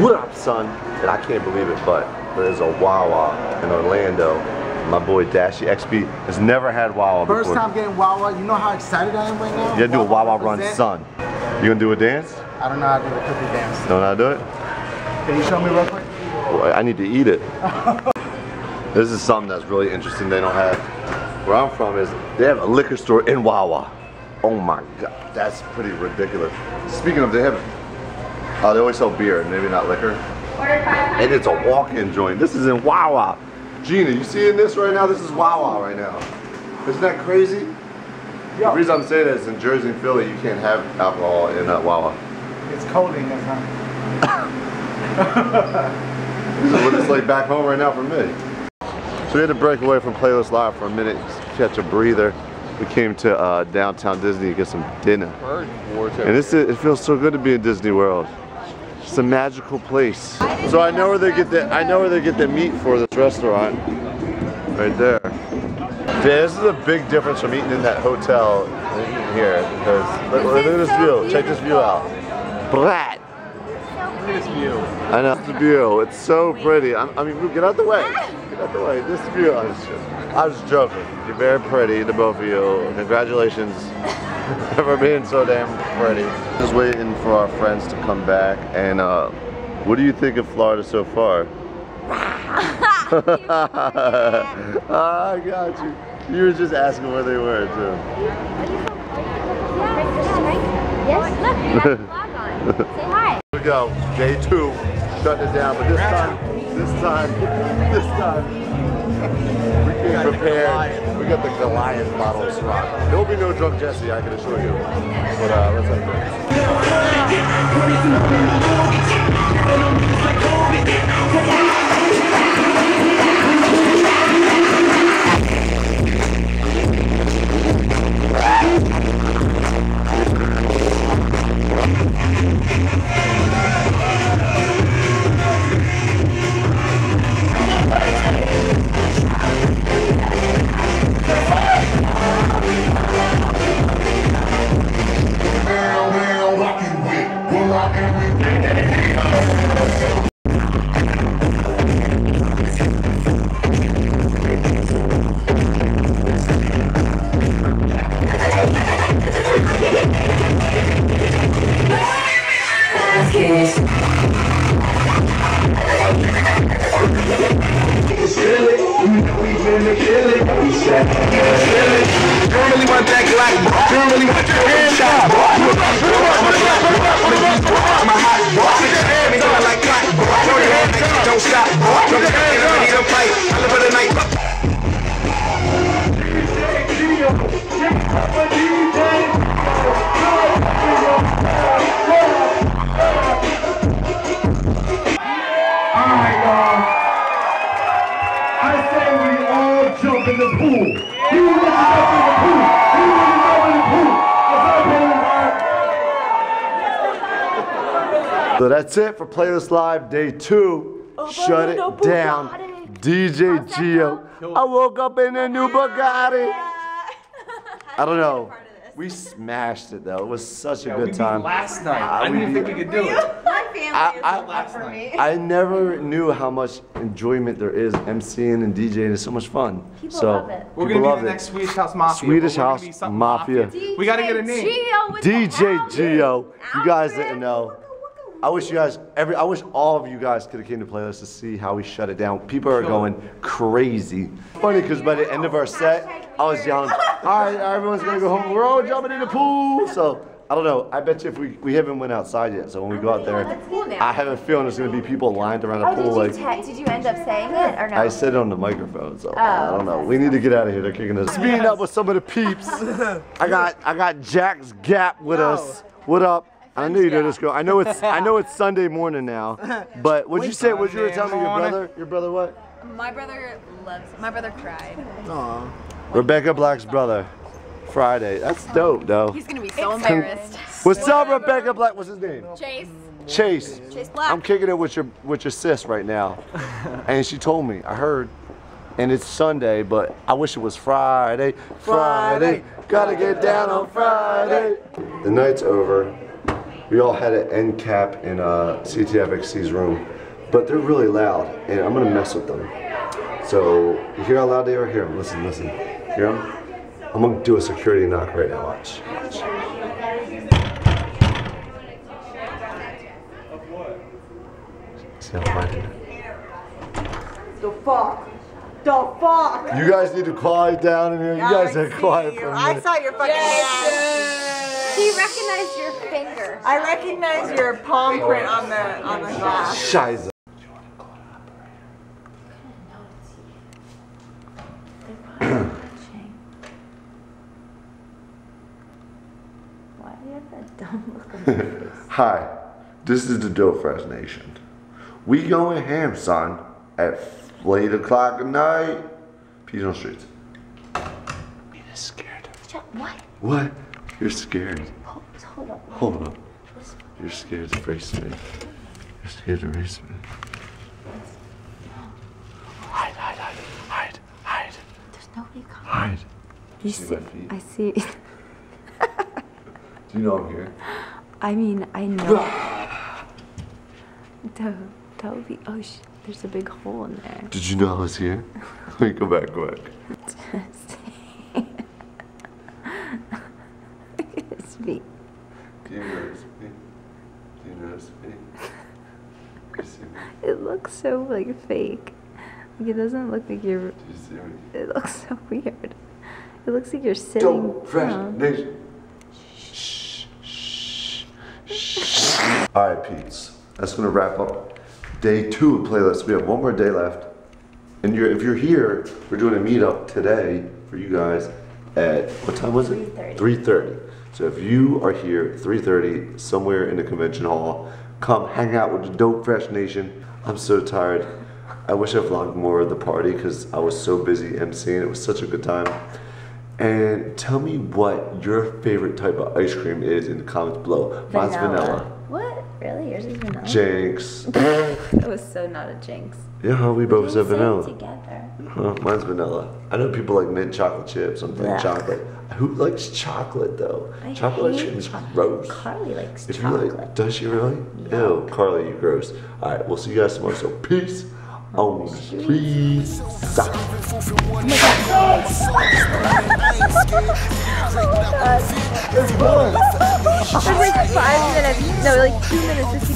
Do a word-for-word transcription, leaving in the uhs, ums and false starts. what up, son? And I can't believe it, but there's a Wawa in Orlando. My boy Dashy X B has never had Wawa before. First time getting Wawa, you know how excited I am right now? You gotta do a Wawa run, son. You gonna do a dance? I don't know how to do a cookie dance. Don't know how to do it? Can you show me real quick? Boy, I need to eat it. This is something that's really interesting they don't have. Where I'm from is they have a liquor store in Wawa. Oh my God, that's pretty ridiculous. Speaking of, they have, uh, they always sell beer, maybe not liquor. And it's a walk-in joint. This is in Wawa. Gina, you seeing this right now? This is Wawa right now. Isn't that crazy? Yo. The reason I'm saying that is in Jersey and Philly, you can't have alcohol in uh, Wawa. It's cold in this, huh? This is what it's like back home right now for me. So we had to break away from Playlist Live for a minute, catch a breather. We came to uh, Downtown Disney to get some dinner. And this is, it feels so good to be in Disney World. It's a magical place. So I know where they get the I know where they get the meat for this restaurant. Right there. Yeah, this is a big difference from eating in that hotel than eating here. Because look, look at this view. Check this view out. Brat. Look at this view. I know the view. It's so pretty. I'm, I mean, get out the way. Get out the way. This view. I was just, I was joking. You're very pretty, the both of you. Congratulations for being so damn pretty. Just waiting for our friends to come back. And uh, what do you think of Florida so far? I got you. You were just asking where they were too. Are you from Yes. Look, you have a vlog on. Say hi. Go day two, shut it down. But this time, this time, this time, we came prepared. We got the Goliath bottle of Ciroc. There will be no drunk Jesse, I can assure you. But uh, let's have a drink. So that's it for Playlist Live Day two. Shut it down. D J Geo. I woke up in a new Bugatti. I don't know. We smashed it though. It was such a yeah, good time. Last night. I, I didn't even think we could do it. My family I, I, is last for me. I never knew how much enjoyment there is emceeing and DJing. It's so much fun. People so, love it. We're going to be the next Swedish House Mafia. Swedish House Mafia. Mafia. We got to get a name. D J Geo. You guys didn't know. I wish you guys, every, I wish all of you guys could have came to Playlist to see how we shut it down. People are going crazy. Funny, because by the end of our set, I was yelling, all right, everyone's gonna go home. We're all jumping in the pool. So, I don't know, I bet you if we, we haven't went outside yet. So when we go out there, I have a feeling there's gonna be people lined around the pool. Oh, did you, like, did you end up saying it or no? I said it on the microphone, so oh, I don't know. We need to get out of here, they're kicking us. Speaking up with some of the peeps, I got, I got Jack's Gap with us. What up? I knew you knew this girl. I know it's I know it's Sunday morning now, but what'd you say? What you were telling me? Your brother? Your brother what? My brother loves. My brother cried. Aww. Rebecca Black's brother. Friday. That's dope, though. He's gonna be so embarrassed. What's up, Rebecca Black? What's his name? Chase. Chase. Chase Black. I'm kicking it with your with your sis right now, and she told me. I heard. And it's Sunday, but I wish it was Friday. Friday. Gotta get down on Friday. The night's over. We all had an end cap in uh, C T F X C's room, but they're really loud, and I'm gonna mess with them. So you hear how loud they are? Hear them? Listen, listen. Hear them? I'm gonna do a security knock right now. Watch. Watch. See how quiet it is. The fuck. The fuck. You guys need to quiet down in here. You guys are quiet for a minute. I saw your fucking ass. He recognized your finger. I recognize your palm print on the on the glass. Scheiße. Why do you have that dumb look on your face? Hi, this is the Dope Fresh Nation. We going ham, son, at late o'clock at night. Peace on the streets. He is scared. What? What? You're scared. Hold on. Hold on. You're scared to face me. You're scared to face me. Hide, hide, hide, hide, hide. There's nobody coming. Hide. You see? I see. Do you know I'm here? I mean, I know. That would be. Oh shit! There's a big hole in there. Did you know I was here? Wait, go back, go back. Do you notice me? Do you notice me? Do you see me? It looks so like fake. Like it doesn't look like you're. Do you see me? It looks so weird. It looks like you're sitting. Dope Fresh Nation. Shh. Shh. Shh. All right, peeps. That's gonna wrap up day two of Playlist. We have one more day left, and you're if you're here, we're doing a meetup today for you guys at what time was it? three thirty. three thirty. So if you are here, three thirty, somewhere in the convention hall, come hang out with the Dope Fresh Nation. I'm so tired. I wish I vlogged more of the party because I was so busy emceeing. It was such a good time. And tell me what your favorite type of ice cream is in the comments below. Vanilla. Mine's vanilla. What? Really? Yours is vanilla? Jinx. That was so not a jinx. Yeah, we both said vanilla. Together. Huh, mine's vanilla. I know people like mint chocolate chips. I'm thinking chocolate. Who likes chocolate though? I chocolate hate is gross. Carly likes if chocolate. You like, does she really? No, Carly, you gross. All right, we'll see you guys tomorrow. So peace. Oh, please. Stop. Oh my God. It was like five minutes. No, like two minutes.